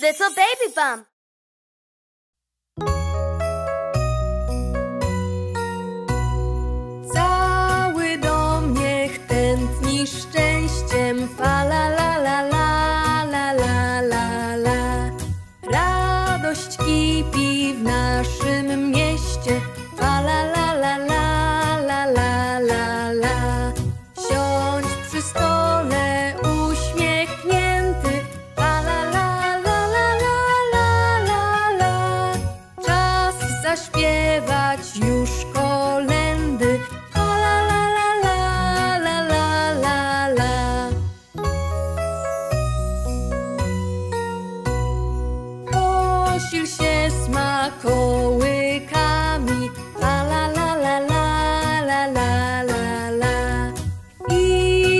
Little Baby Bum. Cały dom niech tętni szczęściem, fa la la la la la la la la. Radość kipi w naszym mieście, fa la la la la la la la la. Siądź przy stole uśmiechnięty, fa la la la la la la la. Czas zaśpiewać już kolędy, fa la la la la la la la la. Posil się smakołykami, fa la la la la la la la la. I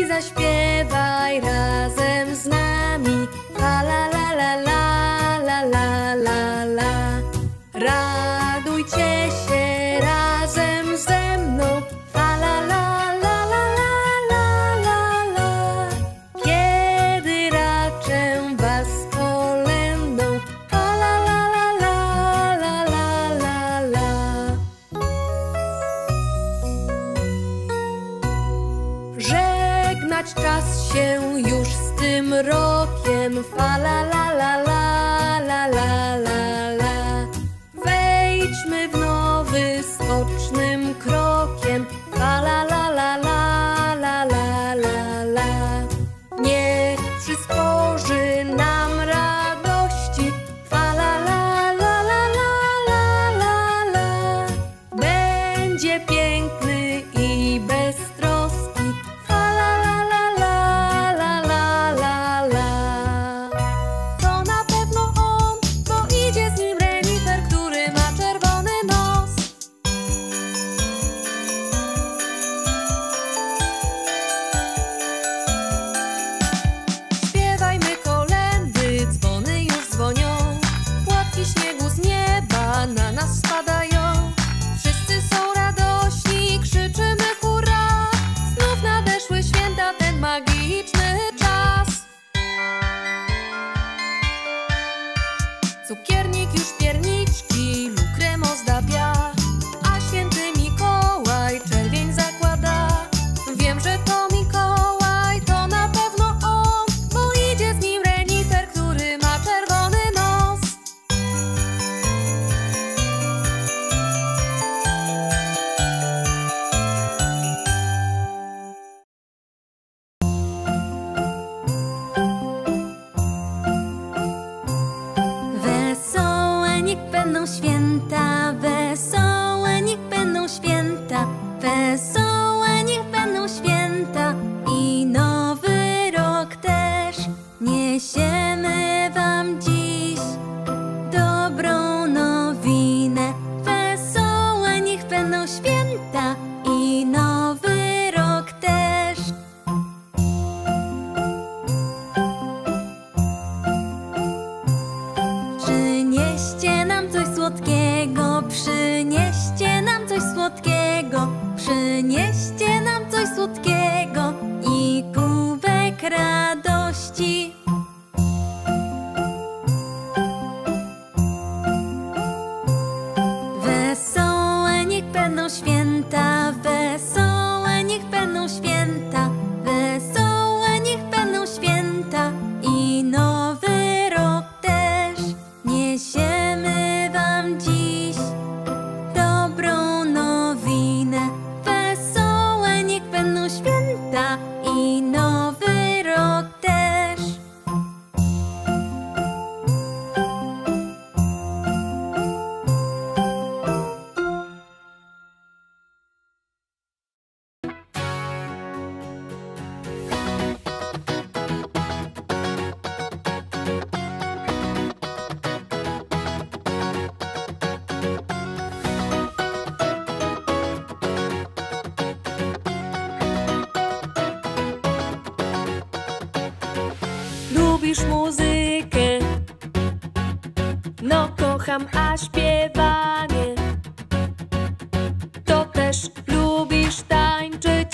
zaśpiewaj razem z nami, fa la la la la la la la la. Radujcie się razem ze mną, fa la la la la la la la la. Kiedy raczę was kolędą, fa la la la la la la la la. Żegnać czas się już z tym rokiem, fa la la la la la la la la. Wejdźmy w nowy skocznym krokiem, fa la la la la la la la la. Niech przysporzy nam radości, fa la la la la la la la la. Będzie piękny i bez troski, fa la la la la la la la la. To na pewno on, bo idzie z nim renifer, który ma czerwony nos. Śpiewajmy kolędy, dzwony już dzwonią, płatki śniegu z nieba na nas spadają. Wszyscy są radośni, krzyczymy hurra, znów nadeszły święta, ten magiczny czas. Cukiernik już pierniczki, lukrem ozdabia, a święty Mikołaj czerwień zakłada. Wiem, że to Mikołaj, to na pewno on, bo idzie z nim renifer, który ma czerwony nos. Wesołe niech będą święta, wesołe niech będą święta, wesołe niech będą święta i nowy rok też. Niesiemy wam dziś dobrą nowinę. Wesołe niech będą święta i nowy rok też. Przynieście nam coś słodkiego, przynieście nam coś słodkiego, przynieście nam coś słodkiego i kubek radości. Wesołe niech będą święta, wesołe niech będą święta, wesołe niech będą święta i nowy rok też. Niesiemy wam dziś dobrą nowinę. Wesołe niech będą święta i nowy rok też. Lubisz muzykę? No kocham, a śpiewanie to też. Lubisz tańczyć?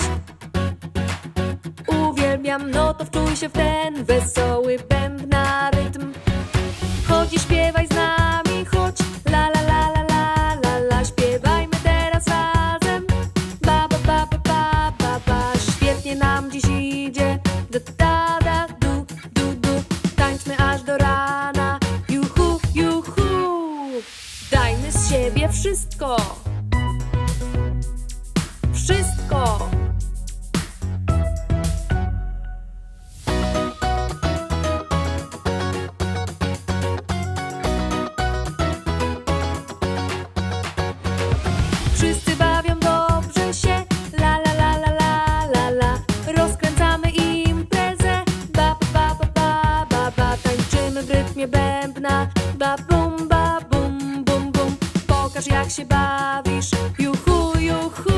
Uwielbiam, no to wczuj się w ten wesoły bębna rytm. wszystko. Wszystko. Wszyscy bawią dobrze się, la la la la la la la. Rozkręcamy imprezę, ba ba ba ba ba ba. Tańczymy w rytmie bębna, ba bum ba bum bum bum. Pokaż jak się bawisz, juhu juhu.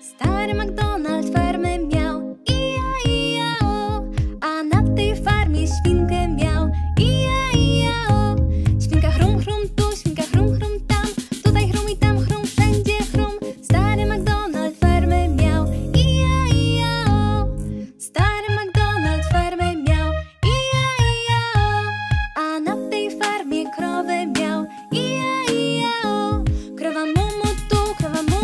Stary McDonald farmę miał, i-ja-i-ja-o. A na tej farmie świnkę miał, i-ja-i-ja-o. Świnka chrum, chrum tu, świnka chrum, chrum tam. Tutaj chrum i tam chrum, wszędzie chrum. Stary McDonald farmę miał, i-ja-i-ja-o. Stary McDonald farmę miał, i-ja-i-ja-o. A na tej farmie krowę miał, i-ja-i-ja-o. Krowa mumu tu, krowa mumu.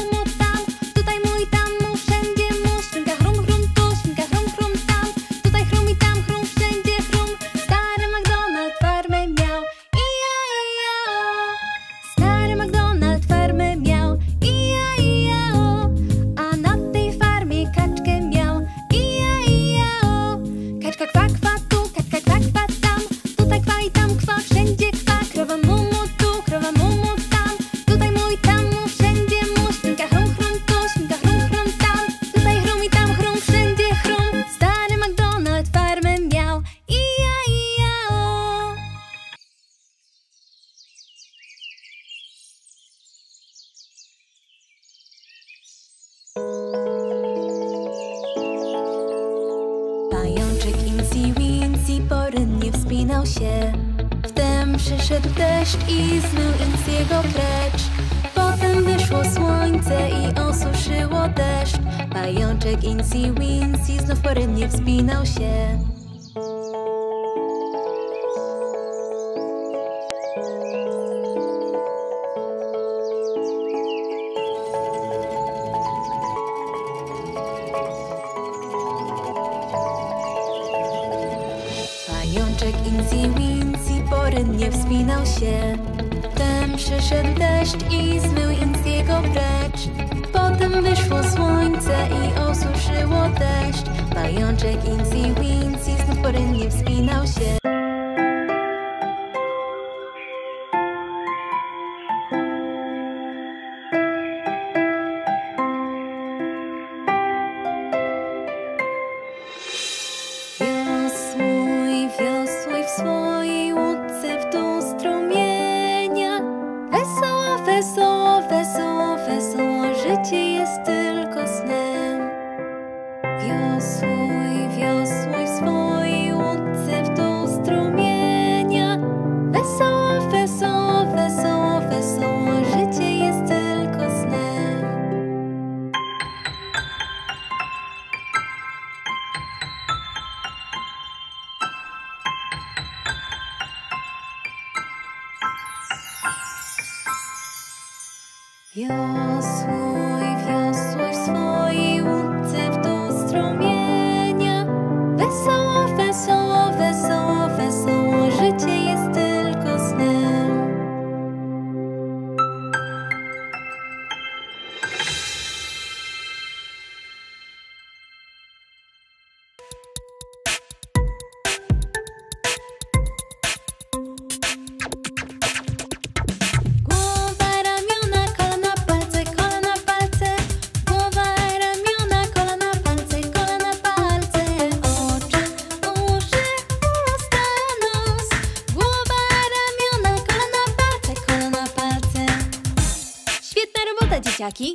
Pajączek Incy Wincy porynnie wspinał się. Wtem przyszedł deszcz i zmył Incy'ego precz. Potem wyszło słońce i osuszyło deszcz. Pajączek Incy Wincy znów porynnie wspinał się. Pajączek Incy Wincy porynnie wspinał się. Wtem przyszedł deszcz i zmył Incy'ego precz. Potem wyszło słońce i osuszyło deszcz. Pajączek Incy Wincy znów porynnie wspinał się. Wiosłuj w swojej łódce w dół strumienia. Wesoło, wesoło, wesoło, wesoło, życie jest tylko snem. Dzieciaki,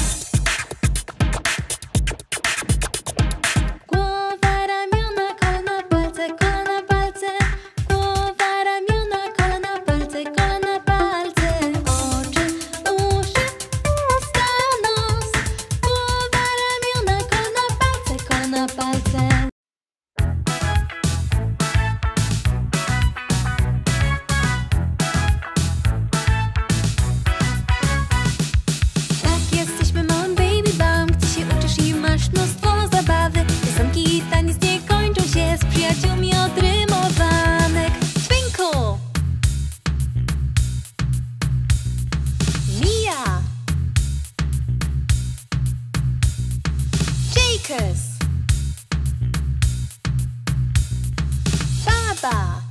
Baba,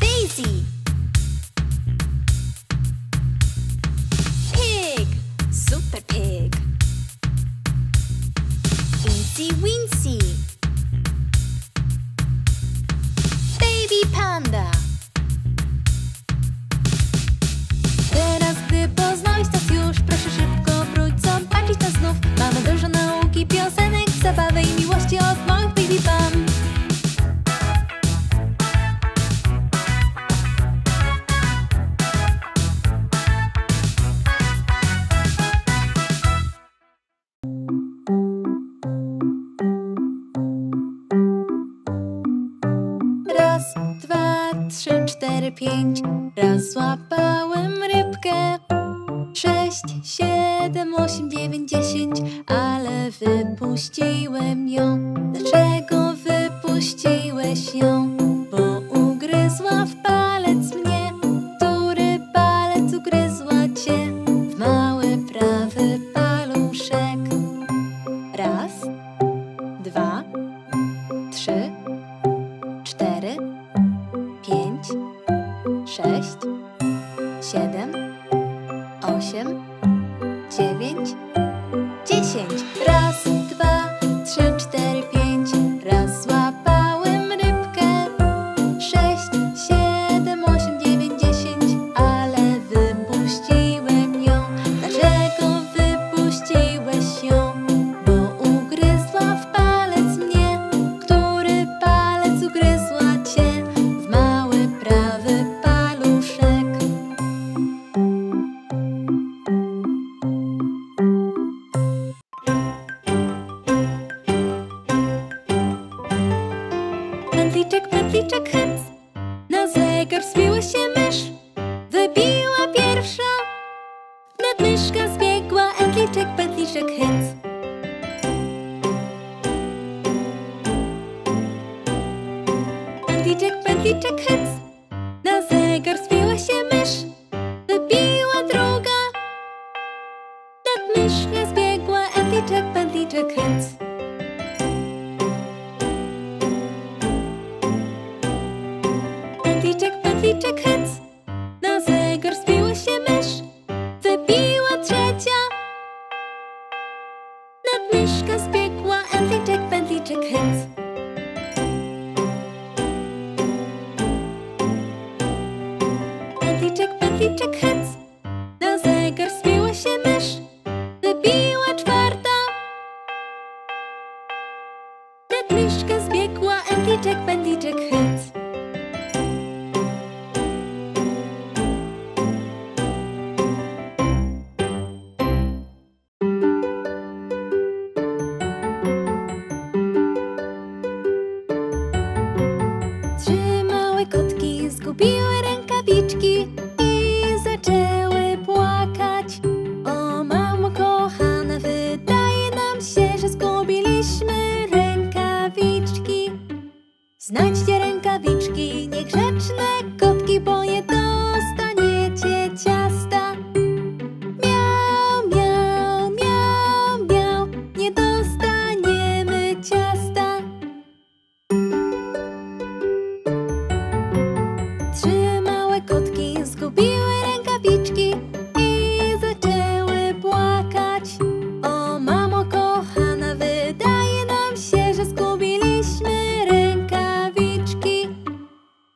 Daisy, Pig, Super Pig, Incy Wincy, Baby Panda. Teraz, gdy poznałeś nas już, proszę szybko wróć, zobaczyć nas znów. Mamy dużo nauki, piosenek, zabawy i miłości od moich Baby Bum. Raz, dwa, trzy, cztery, pięć. Raz złapałem rybkę. 6, 7, 8, 9, 10, ale wypuściłem ją. Dlaczego wypuściłeś ją? Bo ugryzła w palec mnie. Który palec ugryzła cię? W mały prawy paluszek. 1, 2, 3, 4, 5 8, 9, 10. Raz, dwa, trzy, cztery, pięć. Raz złapałem rybkę. 6, 7, 8, 9, 10, ale wypuściłem ją. Dlaczego wypuściłeś ją? Bo ugryzła w palec mnie. Który palec ugryzła cię? W mały prawy paluszek. Pętliczek, pętliczek, hyc. Na zegar wspięła się mysz. Wybiła pierwsza. Nadmyszka zbiegła. Pętliczek, pętliczek, hyc. Pętliczek, pętliczek, hyc. Na zegar wspięła się mysz. Wybiła druga. Nadmyszka zbiegła. Pętliczek, pętliczek, hyc. Pętliczek, pętliczek, hyc. Na zegar wspięła się mysz. Wybiła trzecia. Nadmyszka zbiegła. Pętliczek, pętliczek, hyc. Pętliczek, pętliczek, hyc. Na zegar wspięła się mysz. Wybiła czwarta. Nadmyszka zbiegła. Pętliczek, pętliczek, hyc. Trzymaj Kupiły rękawiczki i zaczęły płakać. O mamo kochana, wydaje nam się, że zgubiliśmy rękawiczki. Znajdźcie rękawiczki, niegrzeczne kotki, bo je dostaniecie ciasta. Miau, miau, miau, miau, nie dostaniemy ciasta. Trzy małe kotki zgubiły rękawiczki i zaczęły płakać. O mamo kochana, wydaje nam się, że zgubiliśmy rękawiczki.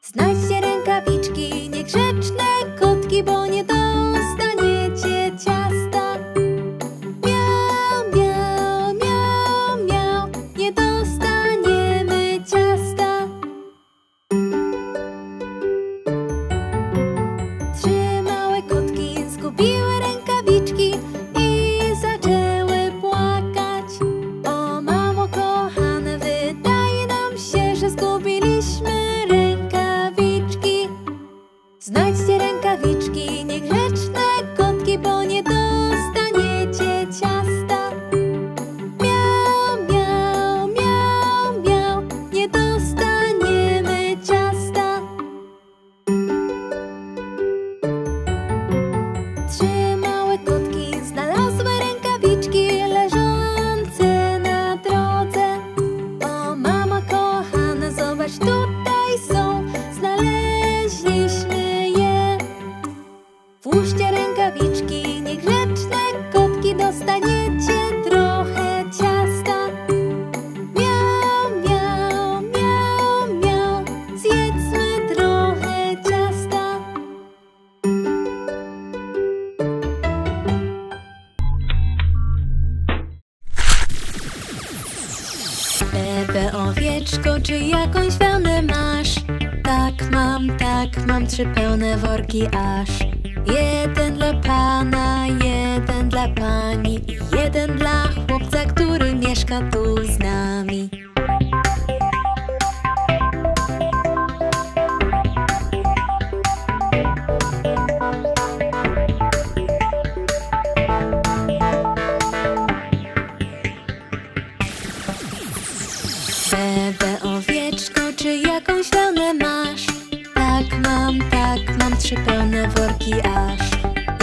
Znajdźcie rękawiczki, niegrzeczne kotki, bo nie dostaniecie ciasta. Miau, miau, miau, miau, nie dostaniemy ciasta. Trzy małe kotki zgubiły rękawiczki i zaczęły płakać. O mamo kochana, wydaje nam się, że zgubiliśmy rękawiczki. Znajdźcie rękawiczki, niegrzeczne kotki, bo nie dostaniecie ciasta. Miau, miau, miau, miau, nie dostaniemy ciasta. Trzy małe kotki znalazły rękawiczki leżące na drodze. O mama kochana, zobacz, tutaj są, znaleźliśmy je. Włóżcie rękawiczki, niegrzeczne kotki, dostaniecie trochę ciasta. Miau, miau, miau, miau, zjedzmy trochę ciasta. Pepe owieczko, czy jakąś wełnę masz? Tak mam, trzy pełne worki aż. Jeden dla pana, jeden dla pani i jeden dla chłopca, który mieszka tu z nami. Bebe owieczko, czy jakąś wełnę masz? Tak mam, trzy pełne worki aż.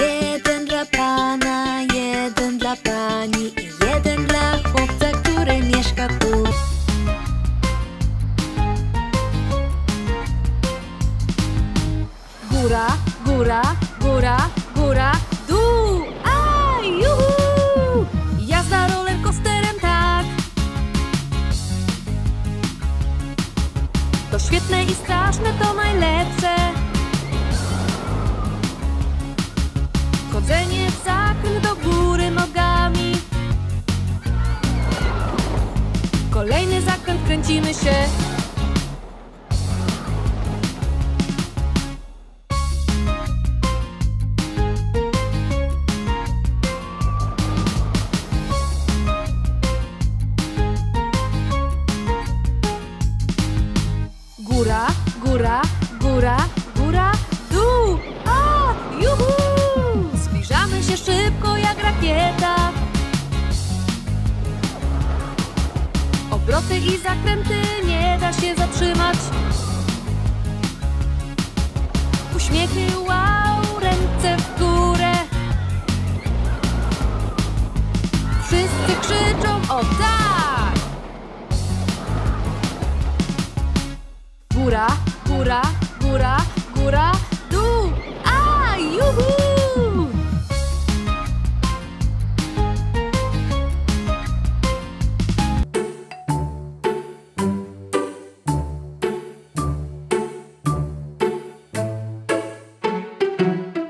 Jeden dla pana, jeden dla pani i jeden dla chłopca, który mieszka tu. Góra, góra, góra, góra, dół! A, juhu! Jazda rollercoasterem, tak! To świetne i straszne, to najlepsze. Chodzenie w zakręt do góry nogami. Kolejny zakręt, kręcimy się. Góra, góra, góra, góra, dół! A, juhu! Zbliżamy się szybko jak rakieta. Obroty i zakręty, nie da się zatrzymać. Uśmiechy, wow, ręce w górę. Wszyscy krzyczą, o tak! Góra, góra, góra, góra, dół! A, juhu!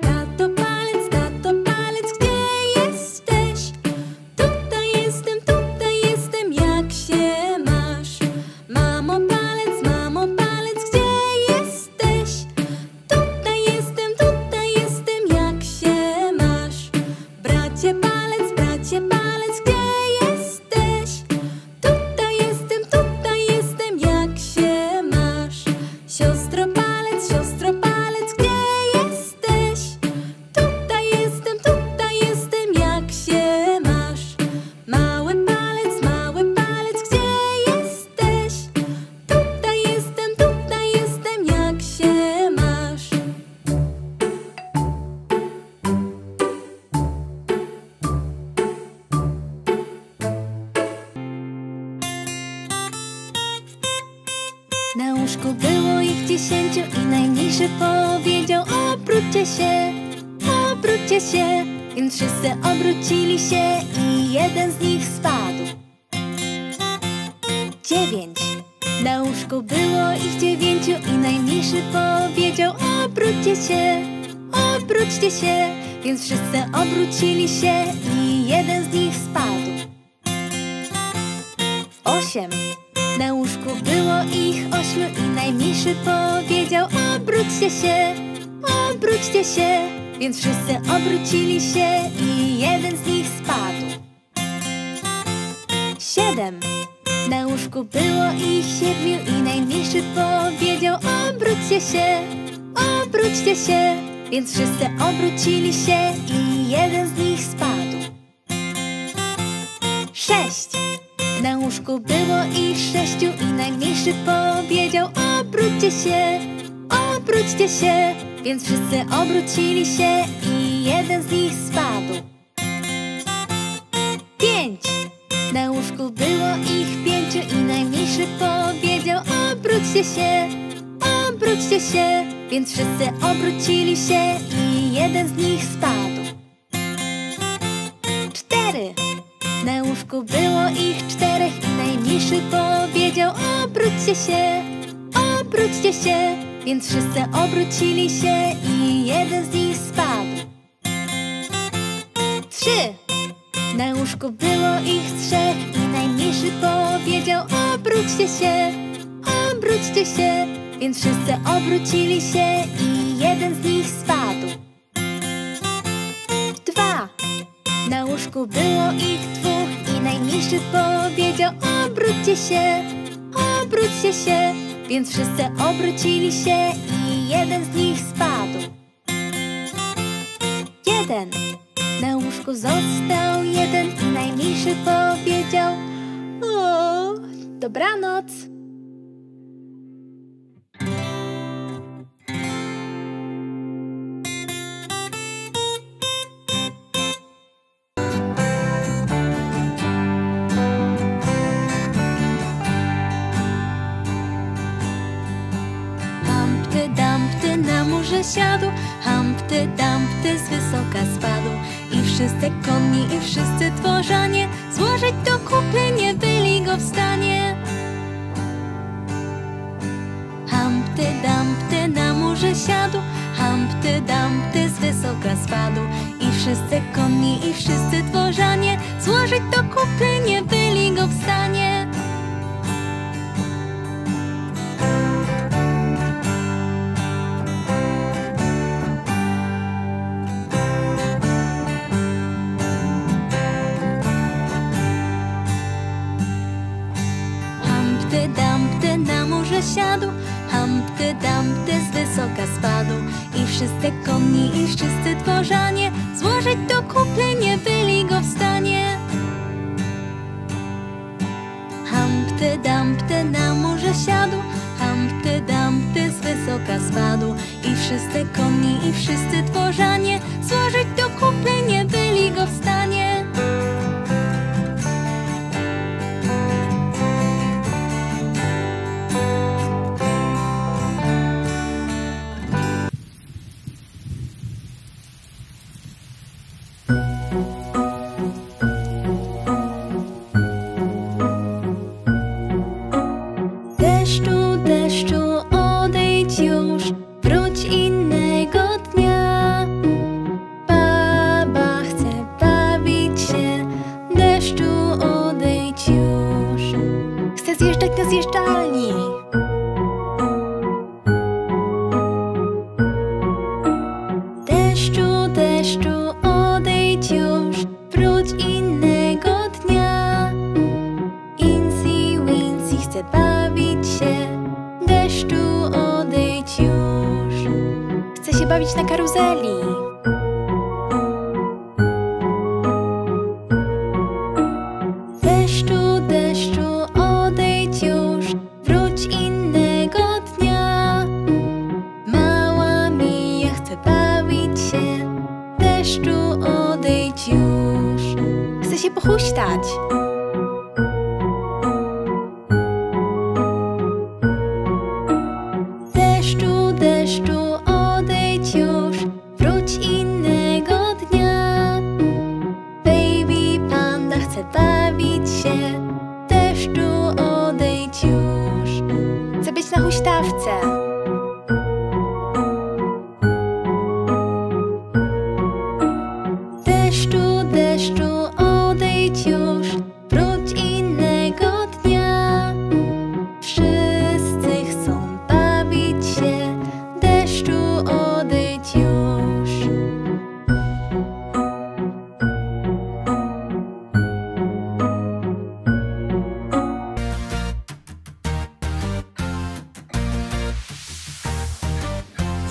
Tato palec, gdzie jesteś? Tutaj jestem, jak się masz? Mamo palec, gdzie jesteś? Na łóżku było ich 10 i najmniejszy powiedział: obróćcie się, obróćcie się. Więc wszyscy obrócili się i jeden z nich spadł. 9. Na łóżku było ich 9 i najmniejszy powiedział: obróćcie się, obróćcie się. Więc wszyscy obrócili się i jeden z nich spadł. 8. Na łóżku było ich 8 i najmniejszy powiedział: obróćcie się, obróćcie się. Więc wszyscy obrócili się i jeden z nich spadł. 7. Na łóżku było ich 7 i najmniejszy powiedział: obróćcie się, obróćcie się. Więc wszyscy obrócili się i jeden z nich spadł. 6. Na łóżku było ich 6 i najmniejszy powiedział: obróćcie się, obróćcie się. Więc wszyscy obrócili się i jeden z nich spadł. 5. Na łóżku było ich 5 i najmniejszy powiedział: obróćcie się, obróćcie się. Więc wszyscy obrócili się i jeden z nich spadł. 4. Na łóżku było ich 4 i najmniejszy powiedział: obróćcie się, obróćcie się. Więc wszyscy obrócili się i jeden z nich spadł. 3. Na łóżku było ich 3 i najmniejszy powiedział: obróćcie się, obróćcie się. Więc wszyscy obrócili się i jeden z nich spadł. 2. Na łóżku było ich 2 i najmniejszy powiedział: obróćcie się, obróćcie się. Więc wszyscy obrócili się i jeden z nich spadł. 1. Na łóżku został 1 i najmniejszy powiedział: o, dobranoc. Siadł, Humpty Dumpty z wysoka spadł. I wszyscy konni, i wszyscy dworzanie złożyć do kupy nie byli go w stanie. Humpty Dumpty na murze siadł, Humpty Dumpty z wysoka spadł. I wszyscy konni, i wszyscy dworzanie złożyć do kupy nie byli go w stanie. Siadł, Humpty Dumpty z wysoka spadł. I wszyscy konni, i wszyscy dworzanie złożyć do kupy nie byli go w stanie. Humpty Dumpty na murze siadł, Humpty Dumpty z wysoka spadł. I wszyscy konni, i wszyscy dworzanie złożyć do kupy nie byli go w stanie.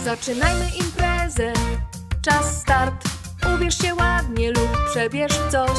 Zaczynajmy imprezę, czas start. Ubierz się ładnie lub przebierz coś.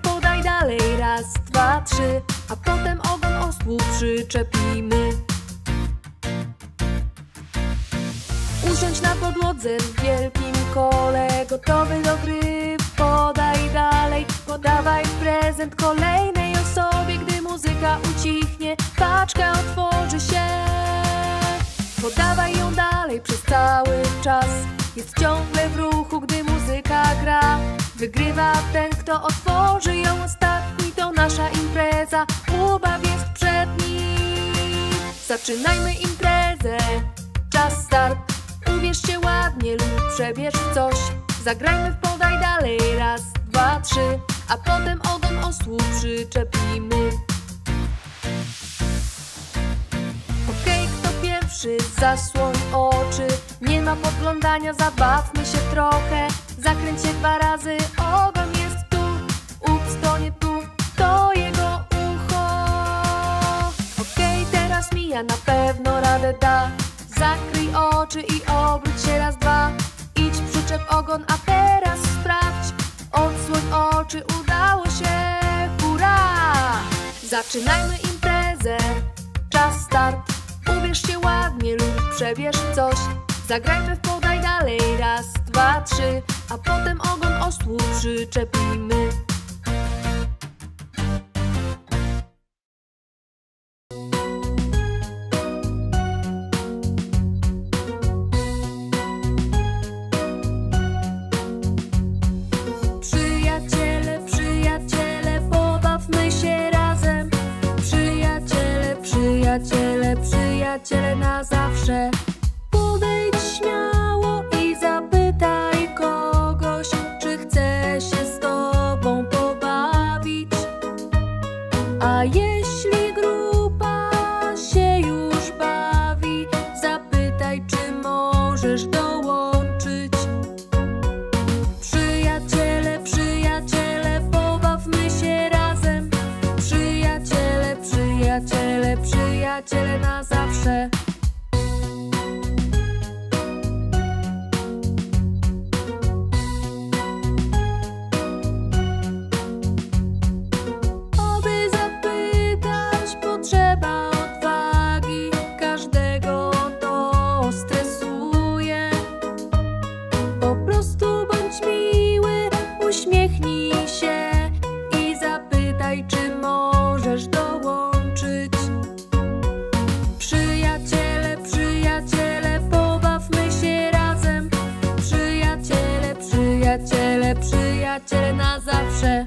podaj dalej, raz, dwa, trzy. A potem ogon osłu przyczepimy. Usiądź na podłodze w wielkim kole, gotowy do gry, podaj dalej. Podawaj prezent kolejnej osobie, gdy muzyka ucichnie, paczka otworzy się. Podawaj ją dalej przez cały czas, jest ciągle w ruchu, gdy muzyka gra. Wygrywa ten, kto otworzy ją ostatni, to nasza impreza, ubaw jest przed nim. Zaczynajmy imprezę, czas start. Ubierz się ładnie lub przebierz coś. Zagrajmy w podaj dalej, raz, dwa, trzy. A potem ogon osłu przyczepimy. Okej, kto pierwszy, zasłoń oczy. Nie ma podglądania, zabawmy się trochę. Zakręć się dwa razy, ogon jest tu. Ups, to nie tu, to jego ucho. Okej, teraz mija, na pewno radę da. Zakryj oczy i obróć się raz, dwa. Idź, przyczep ogon, a teraz sprawdź. Odsłoń oczy, udało się, hurra! Zaczynajmy imprezę, czas start. Ubierz się ładnie lub przebierz coś. Zagrajmy w podaj dalej, raz, dwa, trzy. A potem ogon osłu przyczepimy. Przyjaciele, przyjaciele na zawsze. Podejdź śmiało i zapytaj kogoś, czy chce się z tobą pobawić. A jeśli grupa się już bawi, zapytaj, czy możesz dołączyć. Przyjaciele, przyjaciele, pobawmy się razem. Przyjaciele, przyjaciele, przyjaciele na zawsze. Aby zapytać, potrzeba odwagi, każdego to stresuje. Po prostu bądź miły, uśmiechnij się i zapytaj, czy możesz dołączyć. Przyjaciele, przyjaciele, pobawmy się razem. Przyjaciele, przyjaciele, przyjaciele na zawsze.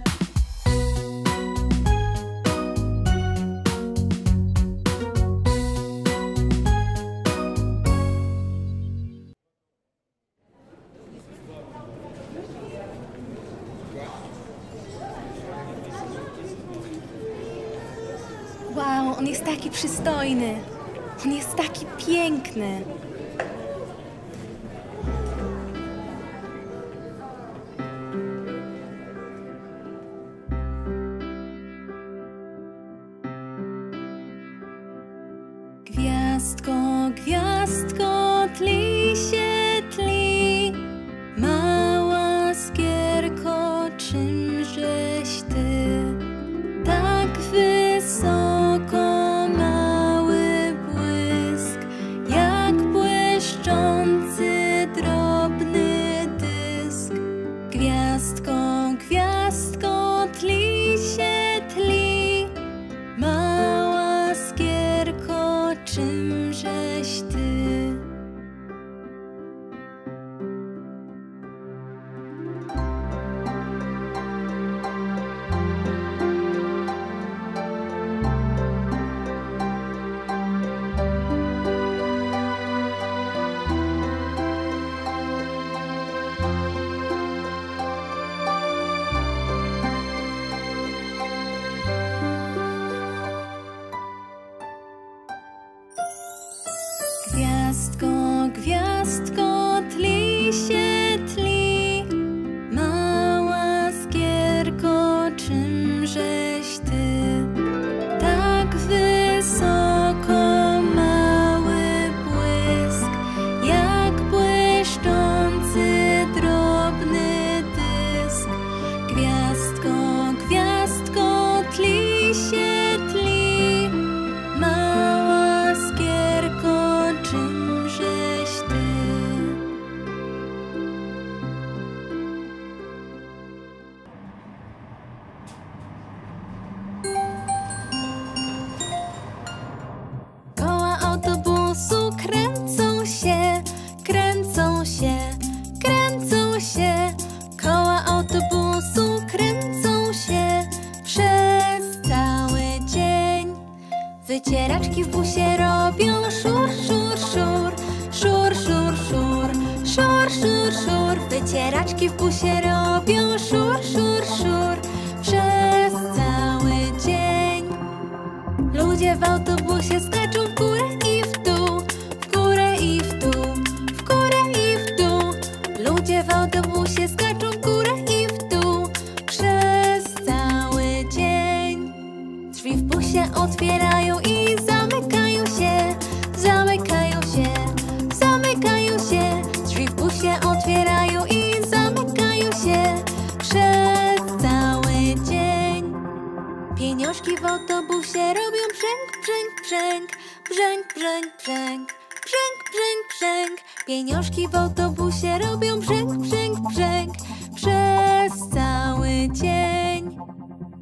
Wow, on jest taki przystojny. On jest taki piękny. Gwiazdko, gwiazdko, tli się, tli. Mała skierko, czymżeś ty tak wysoko? Mały błysk, jak błyszczący drobny dysk. Gwiazdko, gwiazdko, tli się, tli. Mała skierko, czymżeś ty Wycieraczki w busie robią szur, szur, szur, szur, szur, szur, szur, szur, szur. Wycieraczki w busie robią szur, szur, szur przez cały dzień. Ludzie w autobusie skaczą w górę i w dół, w górę i w dół, w górę i w dół. Ludzie w autobusie skaczą w górę i w dół przez cały dzień. Drzwi w busie otwierają i zamykają się, zamykają się, zamykają się. Drzwi w busie otwierają i zamykają się przez cały dzień. Pieniążki w autobusie robią brzęk, brzęk, brzęk, brzęk, brzęk, brzęk, brzęk, brzęk, brzęk. Pieniążki w autobusie robią brzęk, brzęk, brzęk przez cały dzień.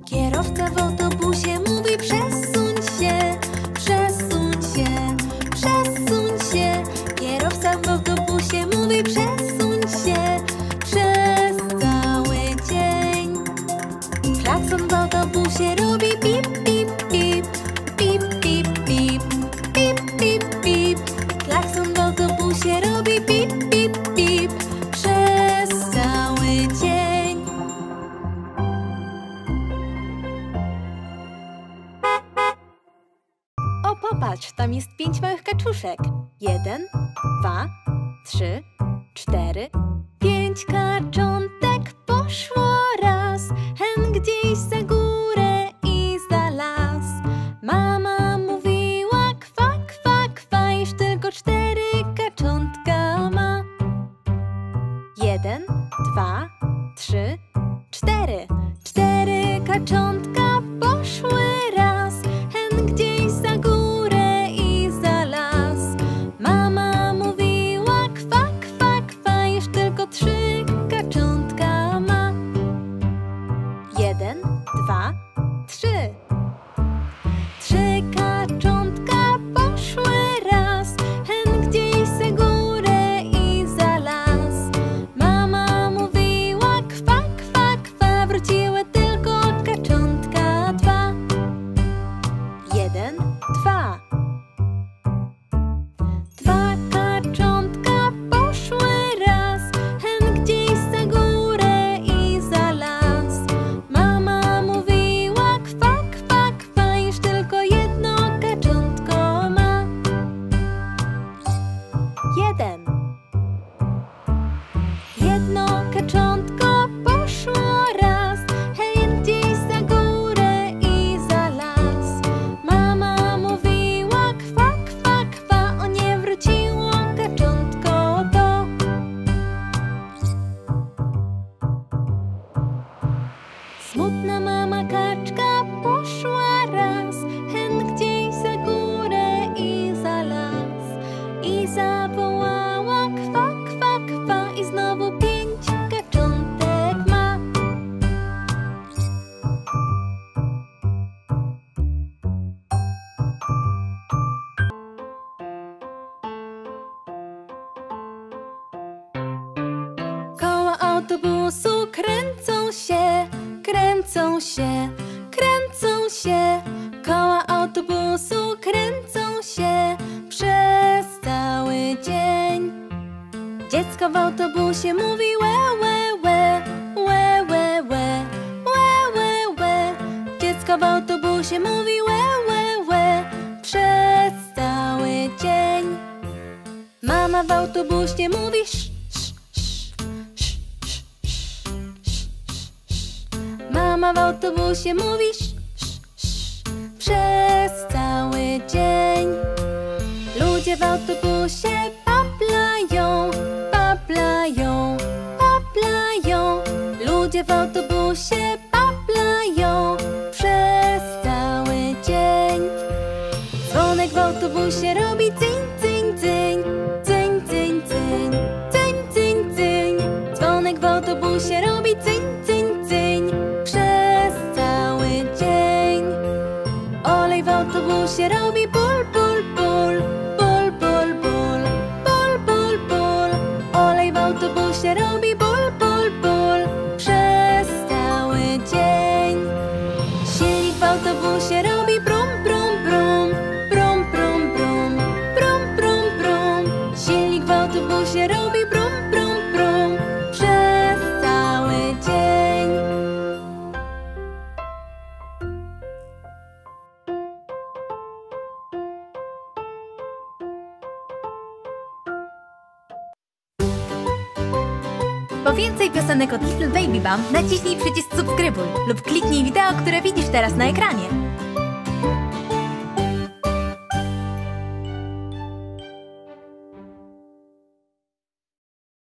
Kierowca w autobusie mówi przesuń się, przesuń się, przesuń się. Kierowca w autobusie mówi przesuń się przez cały dzień. Klakson w autobusie robi pip, pip, pip, pip, pip, pip, pip, pip, pip. Klakson w autobusie robi pip, pip, pip przez cały dzień. O, popatrz, tam jest 5 małych kaczuszek. 1, 2, 3, 4, 5 kaczątek poszło raz, hen gdzieś za górę i za las. Mama mówiła kwa, kwa, kwa, iż tylko 4 kaczątka ma. 1, 2, 3, 4. 4 kaczątka poszły raz, hen gdzieś za górę i za las. Mama mówiła kwa, kwa, kwa, iż tylko 3 kaczątka ma. 1, 2, 3. 3 kaczątka poszły raz, hen gdzieś za górę i za las. Mama mówiła kwa, kwa, kwa, wróciły tylko kaczątka 2. 1, 2. 2 kaczątka poszły raz, hen gdzieś za górę i za las. Mama mówiła kwa, kwa, kwa, iż tylko 1 kaczątko ma. 1. 1 kaczątko poszło raz, hen gdzieś za górę i za las. Mama mówiła kwa, kwa, kwa, o nie wróciło kaczątko to. Smutna mama kaczka poszła raz, hen gdzieś za górę i za las. I zawołała kwa, kwa, kwa i znowu 5 kaczątek ma. Koła autobusu kręcą się, kręcą się, kręcą się. Koła autobusu kręcą się przez cały dzień. Dziecko w autobusie mówi łe, łe, łe, łe, łe, łe, łe, łe, łe. Dziecko w autobusie mówi łe, łe, łe przez cały dzień. Mama w autobusie mówi sz, sz, sz, sz, sz, sz, sz, sz. Mama w autobusie mówi sz, sz, sz przez cały dzień. Ludzie w autobusie paplają, paplają, paplają. Ludzie w autobusie paplają przez cały dzień. Dzwonek w autobusie robi cyń, cyń, cyń, cyń, cyń, cyń, cyń, cyń, cyń. Dzwonek w autobusie robi cyń, cyń, cyń przez cały dzień. Olej w autobusie robi bul, bul, bul, bul, bul, bul, bul, bul, bul. Olej w autobusie robi bul, bul, bul przez cały dzień. Silnik w autobusie robi brum, brum, brum. Po więcej piosenek od Little Baby Bum naciśnij przycisk subskrybuj lub kliknij wideo, które widzisz teraz na ekranie.